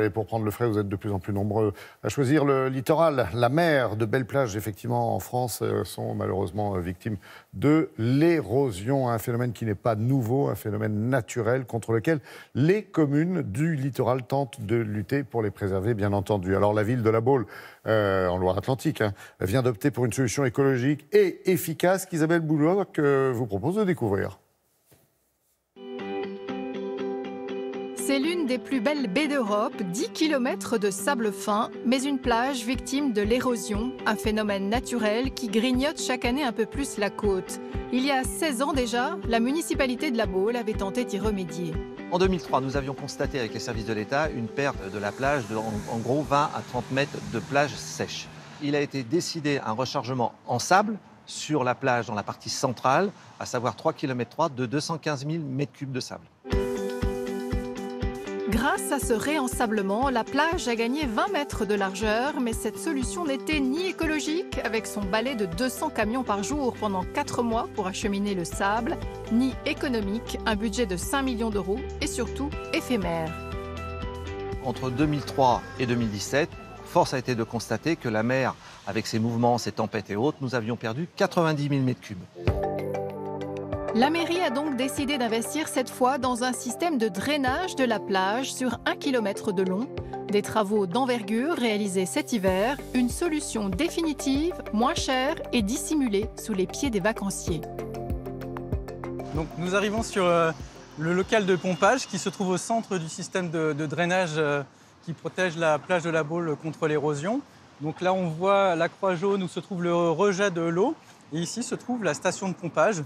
Et pour prendre le frais, vous êtes de plus en plus nombreux à choisir le littoral, la mer. De belles plages, effectivement, en France, sont malheureusement victimes de l'érosion. Un phénomène qui n'est pas nouveau, un phénomène naturel contre lequel les communes du littoral tentent de lutter pour les préserver, bien entendu. Alors, la ville de La Baule, en Loire-Atlantique, vient d'opter pour une solution écologique et efficace qu'Isabelle Boulois vous propose de découvrir. C'est l'une des plus belles baies d'Europe, 10 km de sable fin, mais une plage victime de l'érosion, un phénomène naturel qui grignote chaque année un peu plus la côte. Il y a 16 ans déjà, la municipalité de La Baule avait tenté d'y remédier. En 2003, nous avions constaté avec les services de l'État une perte de la plage de en gros 20 à 30 mètres de plage sèche. Il a été décidé un rechargement en sable sur la plage dans la partie centrale, à savoir 3,3 km de 215 000 m3 de sable. Grâce à ce réensablement, la plage a gagné 20 mètres de largeur, mais cette solution n'était ni écologique, avec son balai de 200 camions par jour pendant 4 mois pour acheminer le sable, ni économique, un budget de 5 millions d'euros et surtout éphémère. Entre 2003 et 2017, force a été de constater que la mer, avec ses mouvements, ses tempêtes et autres, nous avions perdu 90 000 m3. La mairie a donc décidé d'investir cette fois dans un système de drainage de la plage sur 1 km de long. Des travaux d'envergure réalisés cet hiver, une solution définitive, moins chère et dissimulée sous les pieds des vacanciers. Donc nous arrivons sur le local de pompage qui se trouve au centre du système de drainage qui protège la plage de La Baule contre l'érosion. Donc là on voit la croix jaune où se trouve le rejet de l'eau et ici se trouve la station de pompage.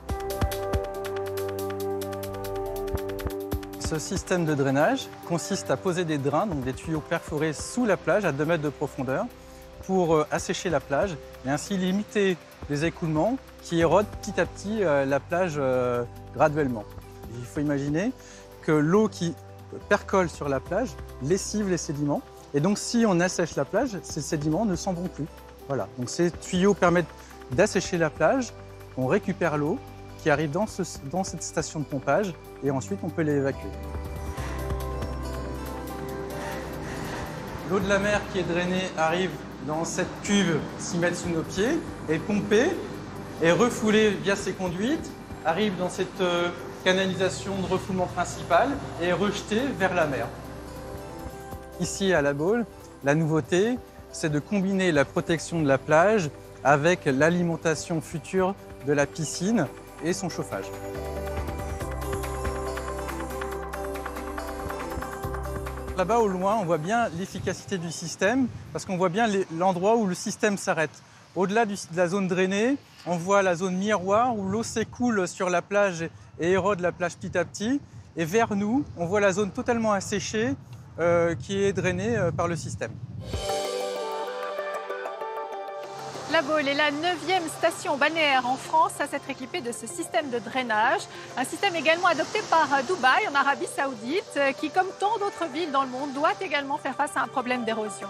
Ce système de drainage consiste à poser des drains, donc des tuyaux perforés sous la plage à 2 mètres de profondeur pour assécher la plage et ainsi limiter les écoulements qui érodent petit à petit la plage graduellement. Il faut imaginer que l'eau qui percole sur la plage lessive les sédiments et donc si on assèche la plage, ces sédiments ne s'en vont plus. Voilà, donc ces tuyaux permettent d'assécher la plage, on récupère l'eau qui arrive dans cette station de pompage et ensuite on peut les évacuer. L'eau de la mer qui est drainée arrive dans cette cuve 6 mètres sous nos pieds, est pompée et refoulée via ces conduites, arrive dans cette canalisation de refoulement principale et est rejetée vers la mer. Ici à La Baule, la nouveauté, c'est de combiner la protection de la plage avec l'alimentation future de la piscine et son chauffage. Là-bas au loin, on voit bien l'efficacité du système parce qu'on voit bien l'endroit où le système s'arrête. Au-delà de la zone drainée, on voit la zone miroir où l'eau s'écoule sur la plage et érode la plage petit à petit. Et vers nous, on voit la zone totalement asséchée qui est drainée par le système. La Baule est la 9e station balnéaire en France à s'être équipée de ce système de drainage. Un système également adopté par Dubaï en Arabie Saoudite qui, comme tant d'autres villes dans le monde, doit également faire face à un problème d'érosion.